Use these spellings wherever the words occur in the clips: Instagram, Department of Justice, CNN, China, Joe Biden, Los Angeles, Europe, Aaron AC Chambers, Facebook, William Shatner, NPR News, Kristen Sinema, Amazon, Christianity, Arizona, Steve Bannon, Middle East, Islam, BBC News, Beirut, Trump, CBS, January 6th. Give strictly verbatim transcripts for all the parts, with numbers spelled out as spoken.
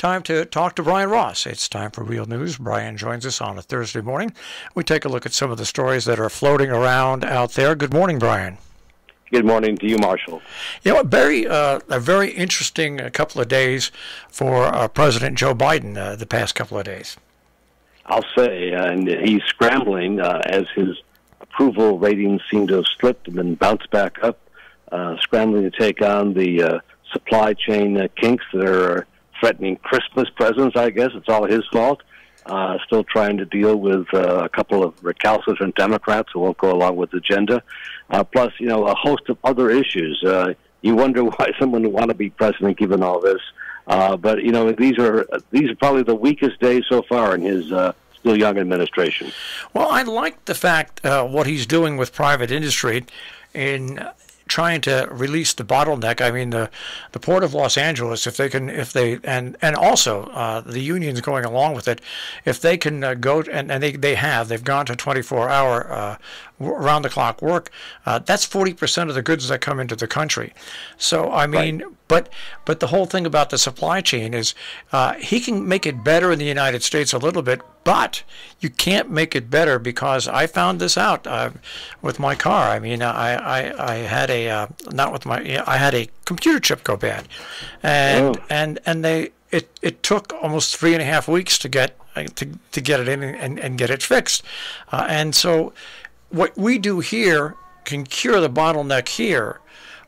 time to talk to Brian Ross. It's time for Real News. Brian joins us on a Thursday morning. We take a look at some of the stories that are floating around out there. Good morning, Brian. Good morning to you, Marshall. You know, very, uh, a very interesting couple of days for uh, President Joe Biden uh, the past couple of days. I'll say, and he's scrambling uh, as his approval ratings seem to have slipped and then bounced back up, uh, scrambling to take on the uh, supply chain uh, kinks that are threatening Christmas presents, I guess. It's all his fault. Uh, still trying to deal with uh, a couple of recalcitrant Democrats who won't go along with the agenda. Uh, plus, you know, a host of other issues. Uh, you wonder why someone would want to be president given all this. Uh, but, you know, these are, these are probably the weakest days so far in his uh, still young administration. Well, I like the fact uh, what he's doing with private industry in trying to release the bottleneck. I mean, the the Port of Los Angeles, if they can, if they, and and also uh, the unions going along with it, if they can uh, go and, and they they have they've gone to twenty-four hour uh, round the clock work. Uh, that's forty percent of the goods that come into the country. So I mean, right. but but the whole thing about the supply chain is uh, he can make it better in the United States a little bit, but you can't make it better, because I found this out uh, with my car. I mean, I I, I had a Uh, not with my. I had a computer chip go bad, and oh. and and they it it took almost three and a half weeks to get to to get it in and and get it fixed, uh, and so what we do here can cure the bottleneck here,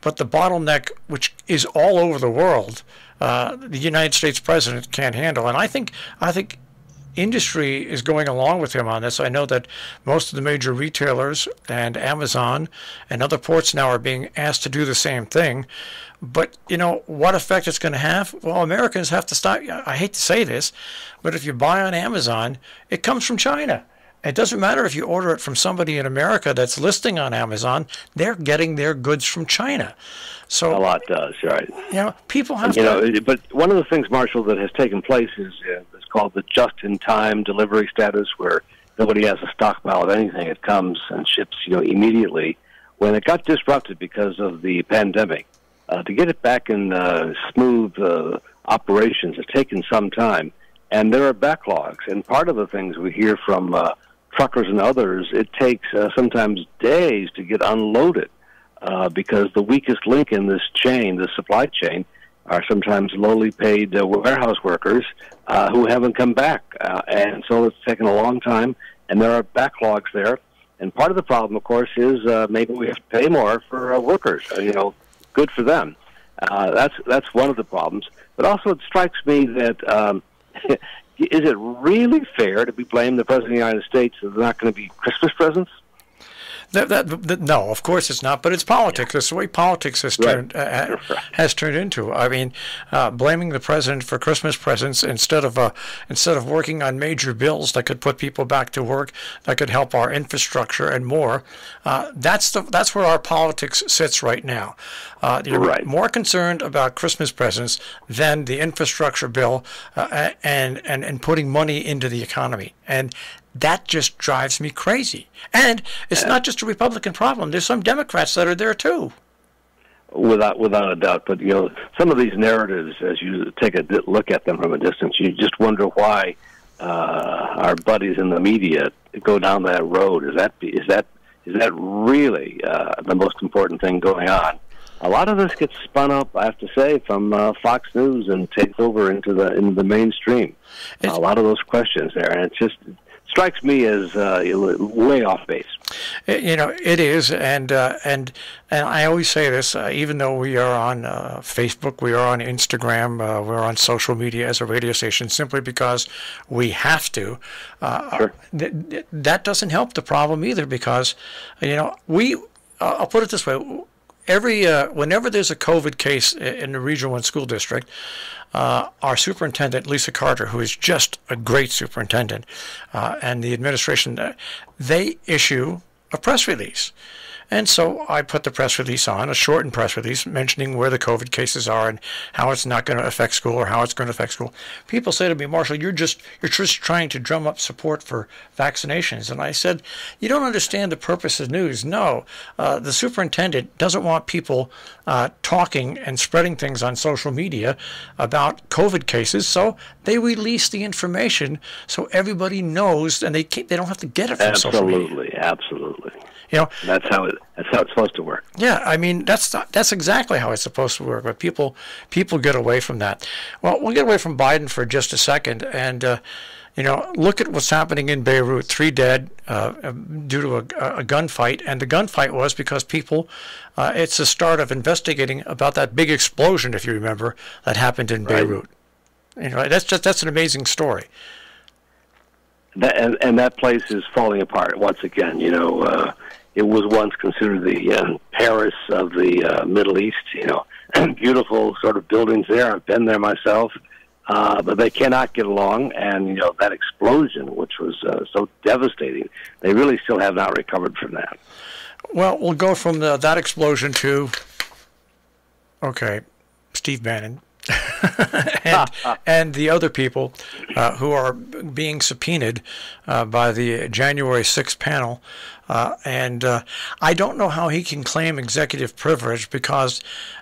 but the bottleneck which is all over the world, uh, the United States president can't handle, and I think I think. Industry is going along with him on this. I know that most of the major retailers and Amazon and other ports now are being asked to do the same thing. But, you know, what effect it's going to have? Well, Americans have to stop. I hate to say this, but if you buy on Amazon, it comes from China. It doesn't matter if you order it from somebody in America that's listing on Amazon. They're getting their goods from China. So a lot does, right? You know, people have you to... know, but one of the things, Marshall, that has taken place is... Uh, called the just-in-time delivery status, where nobody has a stockpile of anything. It comes and ships, you know, immediately. When it got disrupted because of the pandemic, uh, to get it back in uh, smooth uh, operations has taken some time, and there are backlogs. And part of the things we hear from uh, truckers and others, it takes uh, sometimes days to get unloaded uh, because the weakest link in this chain, the supply chain, are sometimes lowly paid uh, warehouse workers uh, who haven't come back. Uh, and so it's taken a long time, and there are backlogs there. And part of the problem, of course, is uh, maybe we have to pay more for uh, workers. Uh, you know, good for them. Uh, that's that's one of the problems. But also it strikes me that um, is it really fair to be blaming the President of the United States that there's not going to be Christmas presents? That, that, that, no, of course it's not, but it's politics. It's the way politics has turned, uh, has turned into. I mean, uh, blaming the president for Christmas presents instead of uh, instead of working on major bills that could put people back to work, that could help our infrastructure and more. Uh, that's the that's where our politics sits right now. Uh, you're right. More concerned about Christmas presents than the infrastructure bill uh, and and and putting money into the economy. And that just drives me crazy. And it's not just a Republican problem. There's some Democrats that are there, too. Without without a doubt. But, you know, some of these narratives, as you take a look at them from a distance, you just wonder why uh, our buddies in the media go down that road. Is that is that is that really uh, the most important thing going on? A lot of this gets spun up, I have to say, from uh, Fox News and takes over into the, into the mainstream. It's, a lot of those questions there. And it's just... strikes me as uh, way off base. You know, it is, and uh, and and I always say this. Uh, even though we are on uh, Facebook, we are on Instagram, uh, we're on social media as a radio station, simply because we have to. Uh, sure. th th that doesn't help the problem either, because, you know, we. Uh, I'll put it this way: every uh, whenever there's a COVID case in the Region one school district. Uh, our superintendent, Lisa Carter, who is just a great superintendent, uh, and the administration, uh, they issue a press release. And so I put the press release on, a shortened press release, mentioning where the COVID cases are and how it's not going to affect school or how it's going to affect school. People say to me, Marshall, you're just, you're just trying to drum up support for vaccinations. And I said, you don't understand the purpose of news. No, uh, the superintendent doesn't want people uh, talking and spreading things on social media about COVID cases. So they release the information so everybody knows, and they can't, they don't have to get it from social media. Absolutely, absolutely. You know, that's how it, that's how it's supposed to work. Yeah, I mean that's not, that's exactly how it's supposed to work. But people people get away from that. Well, we'll get away from Biden for just a second, and uh, you know, look at what's happening in Beirut. Three dead uh, due to a, a gunfight, and the gunfight was because people. Uh, it's the start of investigating about that big explosion, if you remember, that happened in right. Beirut. You know, that's just that's an amazing story. That, and, and that place is falling apart once again. You know. Uh, It was once considered the uh, Paris of the uh, Middle East, you know, beautiful sort of buildings there. I've been there myself, uh, but they cannot get along. And, you know, that explosion, which was uh, so devastating, they really still have not recovered from that. Well, we'll go from the, that explosion to, okay, Steve Bannon. and, and the other people uh, who are being subpoenaed uh, by the January sixth panel. Uh, and uh, I don't know how he can claim executive privilege, because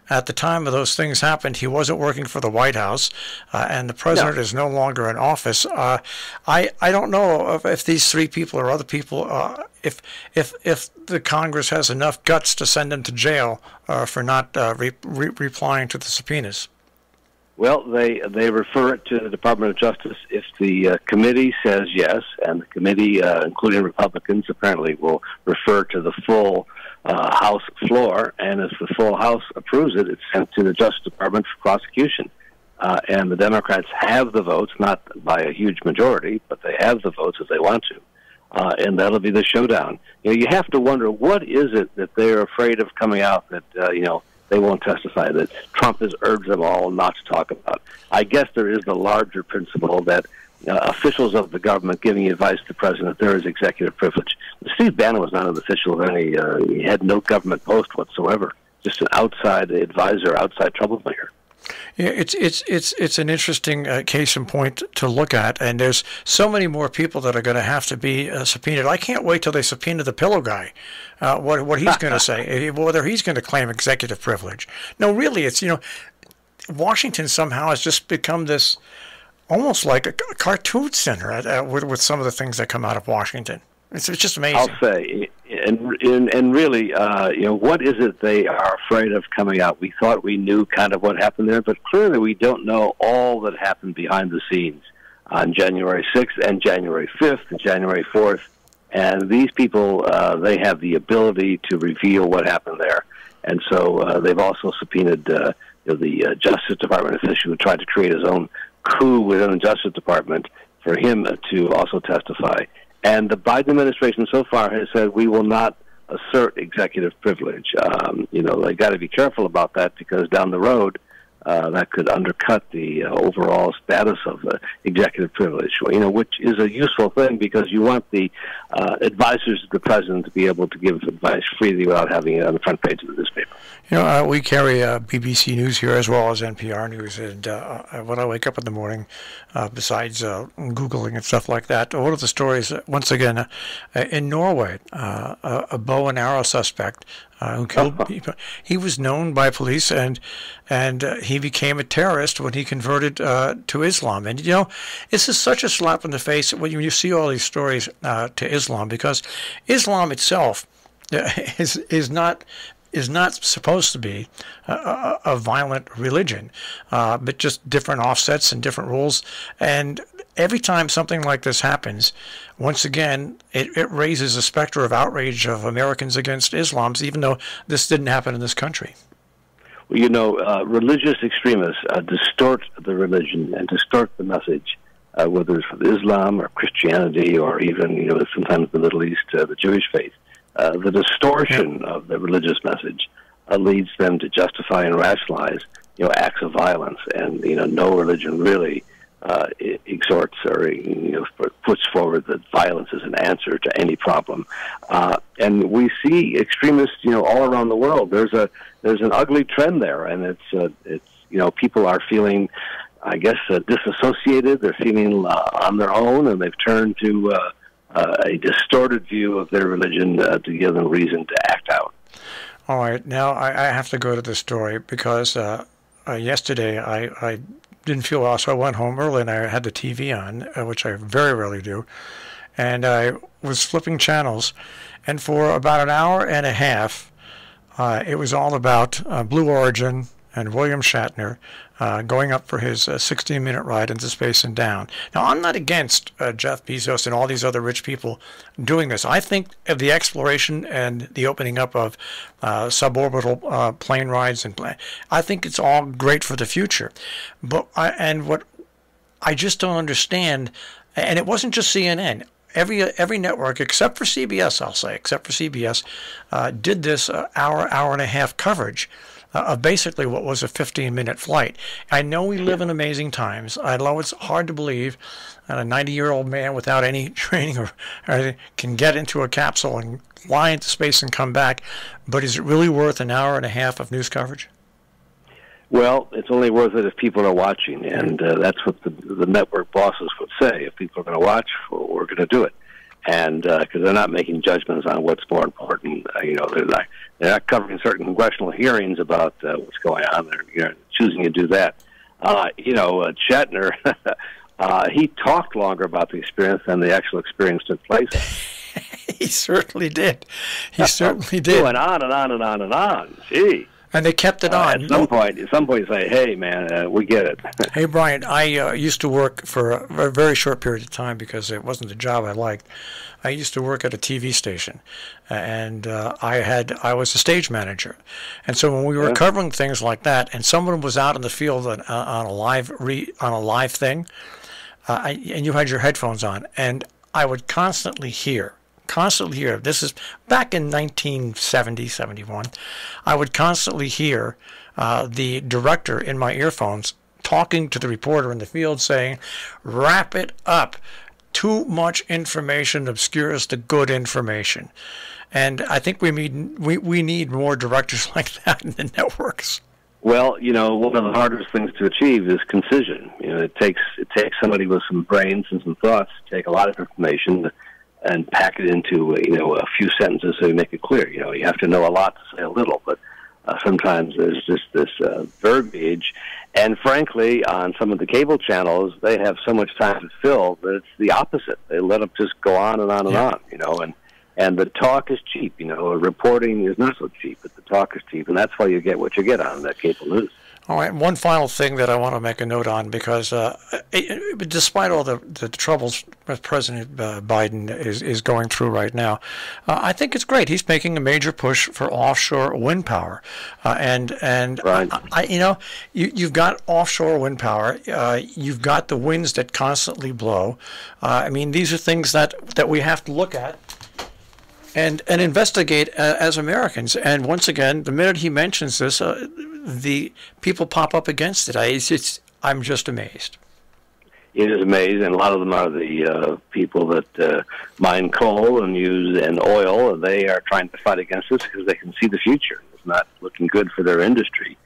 at the time of those things happened, he wasn't working for the White House, uh, and the president no. is no longer in office. Uh, I, I don't know if, if these three people or other people, uh, if, if, if the Congress has enough guts to send them to jail uh, for not uh, re re replying to the subpoenas. Well, they they refer it to the Department of Justice. If the uh, committee says yes, and the committee, uh, including Republicans, apparently will refer to the full uh, House floor, and if the full House approves it, it's sent to the Justice Department for prosecution. Uh, and the Democrats have the votes, not by a huge majority, but they have the votes if they want to. Uh, and that'll be the showdown. You know, you have to wonder, what is it that they're afraid of coming out that, uh, you know, they won't testify, that Trump has urged them all not to talk about. I guess there is the larger principle that uh, officials of the government giving advice to the president, there is executive privilege. Steve Bannon was not an official of any, uh, he had no government post whatsoever, just an outside advisor, outside troublemaker. Yeah, it's it's it's it's an interesting uh, case in point to look at, and there's so many more people that are going to have to be uh, subpoenaed. I can't wait till they subpoena the pillow guy, uh, what what he's going to say, whether he's going to claim executive privilege. No, really, it's you know, Washington somehow has just become this almost like a cartoon center at, at, with with some of the things that come out of Washington. It's it's just amazing. I'll say. And, and and really, uh, you know, what is it they are afraid of coming out? We thought we knew kind of what happened there, but clearly we don't know all that happened behind the scenes on January sixth and January fifth and January fourth. And these people, uh, they have the ability to reveal what happened there. And so uh, they've also subpoenaed uh, you know, the uh, Justice Department official who tried to create his own coup within the Justice Department for him to also testify. And the Biden administration so far has said we will not assert executive privilege. Um, you know, they've got to be careful about that, because down the road uh, that could undercut the uh, overall status of uh, executive privilege, you know, which is a useful thing, because you want the uh, advisors of the president to be able to give advice freely without having it on the front page of the newspaper. You know, uh, we carry uh, B B C News here as well as N P R News, and uh, when I wake up in the morning, uh, besides uh, Googling and stuff like that, one of the stories, once again, uh, in Norway, uh, a bow and arrow suspect uh, who killed people. He was known by police, and and uh, he became a terrorist when he converted uh, to Islam. And, you know, this is such a slap in the face when you see all these stories uh, to Islam, because Islam itself is, is not... is not supposed to be a, a, a violent religion, uh, but just different offsets and different rules. And every time something like this happens, once again, it, it raises a specter of outrage of Americans against Islams, even though this didn't happen in this country. Well, you know, uh, religious extremists uh, distort the religion and distort the message, uh, whether it's with Islam or Christianity or even, you know, sometimes the Middle East, uh, the Jewish faith. Uh, the distortion of the religious message uh, leads them to justify and rationalize, you know, acts of violence, and you know, no religion really uh, exhorts or you know, puts forward that violence is an answer to any problem. Uh, and we see extremists, you know, all around the world. There's a there's an ugly trend there, and it's uh, it's you know people are feeling, I guess, uh, disassociated. They're feeling uh, on their own, and they've turned to uh, uh, a distorted view of their religion uh, to give them reason to act out. All right, now I, I have to go to the story because uh, uh, yesterday I, I didn't feel well, so I went home early and I had the T V on, uh, which I very rarely do, and I was flipping channels, and for about an hour and a half, uh, it was all about uh, Blue Origin and William Shatner uh, going up for his sixteen-minute uh, ride into space and down. Now, I'm not against uh, Jeff Bezos and all these other rich people doing this. I think of the exploration and the opening up of uh, suborbital uh, plane rides, and pla I think it's all great for the future. But I, and what I just don't understand, and it wasn't just C N N. Every every network except for C B S, I'll say, except for C B S, uh, did this uh, hour hour and a half coverage Uh, of basically what was a fifteen-minute flight. I know we live in amazing times. I know it's hard to believe that a ninety-year-old man without any training or, or can get into a capsule and fly into space and come back, but is it really worth an hour and a half of news coverage? Well, it's only worth it if people are watching, and uh, that's what the, the network bosses would say. If people are going to watch, we're going to do it. And because uh, they're not making judgments on what's more important, uh, you know, they're not they're not covering certain congressional hearings about uh, what's going on. They're you know, choosing to do that. Uh, you know, uh, Shatner, uh, he talked longer about the experience than the actual experience took place. He certainly did. He certainly did. Going on and on and on and on. Gee. And they kept it uh, on. At some point, at some point, say, "Hey, man, uh, we get it." Hey, Brian, I uh, used to work for a very short period of time because it wasn't the job I liked. I used to work at a T V station, and uh, I had I was a stage manager, and so when we were yeah. covering things like that, and someone was out in the field on, uh, on a live re, on a live thing, uh, I, and you had your headphones on, and I would constantly hear. Constantly hear, this is back in nineteen seventy, seventy-one, I would constantly hear uh, the director in my earphones talking to the reporter in the field saying, wrap it up. Too much information obscures the good information. And I think we need, we, we need more directors like that in the networks. Well, you know, one of the hardest things to achieve is concision. You know, it takes, it takes somebody with some brains and some thoughts to take a lot of information to, and pack it into you know a few sentences so you make it clear. You know you have to know a lot to say a little, but uh, sometimes there's just this uh, verbiage. And frankly, on some of the cable channels, they have so much time to fill that it's the opposite. They let them just go on and on and yeah. on. You know, and and the talk is cheap. You know, reporting is not so cheap, but the talk is cheap, and that's why you get what you get on that cable news. All right, one final thing that I want to make a note on, because uh, it, it, despite all the, the troubles President uh, Biden is, is going through right now, uh, I think it's great. He's making a major push for offshore wind power. Uh, and, and right. I, I, you know, you, you've got offshore wind power. Uh, you've got the winds that constantly blow. Uh, I mean, these are things that, that we have to look at. And, and investigate uh, as Americans. And once again, the minute he mentions this, uh, the people pop up against it. I, it's, it's, I'm just amazed. It is amazing. And a lot of them are the uh, people that uh, mine coal and use and oil. And they are trying to fight against this because they can see the future. It's not looking good for their industry.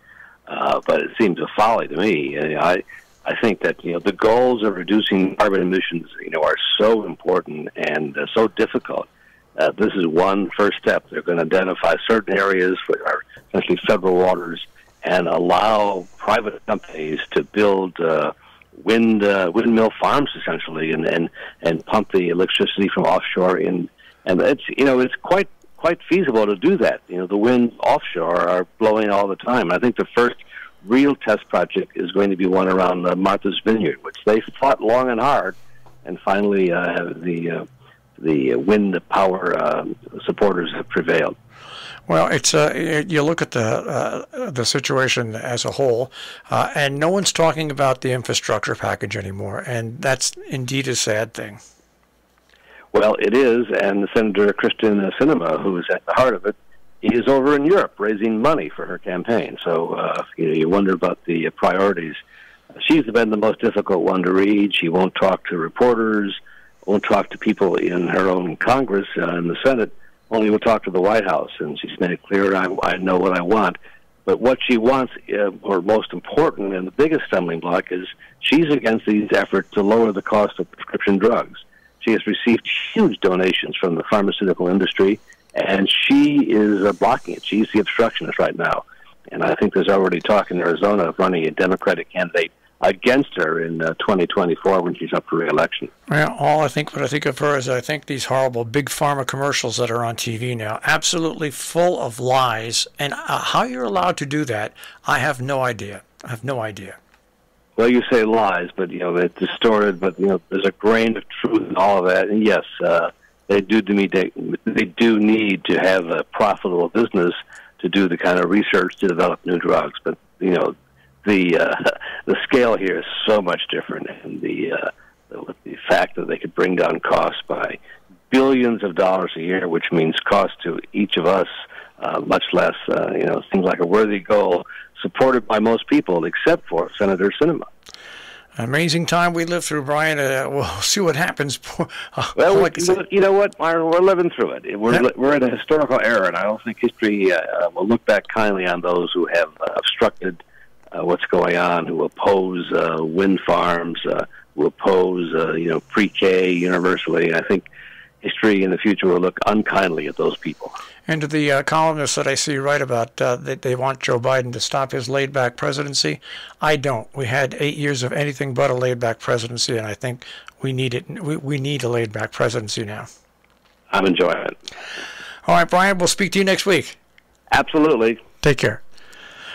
Uh, but it seems a folly to me. And I, I think that you know the goals of reducing carbon emissions, you know, are so important and uh, so difficult. Uh, this is one first step. They're going to identify certain areas which are essentially federal waters and allow private companies to build uh, wind uh, windmill farms, essentially, and, and, and pump the electricity from offshore. In, and it's you know it's quite quite feasible to do that. You know the winds offshore are blowing all the time. I think the first real test project is going to be one around uh, Martha's Vineyard, which they fought long and hard, and finally uh, the uh, the wind power uh, supporters have prevailed. Well, it's uh, you look at the uh, the situation as a whole, uh, and no one's talking about the infrastructure package anymore, and that's indeed a sad thing. Well, it is, and Senator Kristen Sinema, who is at the heart of it, is over in Europe raising money for her campaign. So uh, you know, you wonder about the priorities. she's been the most difficult one to read. She won't talk to reporters, won't talk to people in her own Congress, uh, in the Senate, only will talk to the White House. And she's made it clear, I, I know what I want. But what she wants, uh, or most important and the biggest stumbling block, is she's against these efforts to lower the cost of prescription drugs. She has received huge donations from the pharmaceutical industry, and she is uh, blocking it. She's the obstructionist right now. And I think there's already talk in Arizona of running a Democratic candidate against her in uh, twenty twenty-four when she's up for re-election. Well, all I think, what I think of her is I think these horrible big pharma commercials that are on T V now, absolutely full of lies. And uh, how you're allowed to do that, I have no idea. I have no idea. Well, you say lies, but, you know, it's distorted, but, you know, there's a grain of truth in all of that. And, yes, uh, they do to me, they, they do need to have a profitable business to do the kind of research to develop new drugs. But, you know, the uh, the scale here is so much different, and the uh, the, the fact that they could bring down costs by billions of dollars a year, which means cost to each of us uh, much less, uh, you know, seems like a worthy goal, supported by most people except for Senator Sinema. Amazing time we live through, Brian. Uh, we'll see what happens. Well, like we, you know what, Myron, we're living through it. We're yeah. we're in a historical era, and I don't think history uh, will look back kindly on those who have uh, obstructed Uh, what's going on, who oppose uh, wind farms, uh, who oppose, uh, you know, pre-K universally. I think history in the future will look unkindly at those people. And to the uh, columnists that I see write about uh, that they want Joe Biden to stop his laid-back presidency, I don't. We had eight years of anything but a laid-back presidency, and I think we need it. We, we need a laid-back presidency now. I'm enjoying it. All right, Brian, we'll speak to you next week. Absolutely. Take care.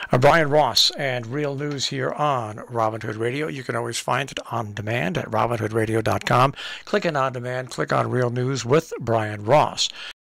Uh, Brian Ross and Real News here on Robin Hood Radio. You can always find it on demand at robin hood radio dot com. Click on On Demand. Click on Real News with Brian Ross.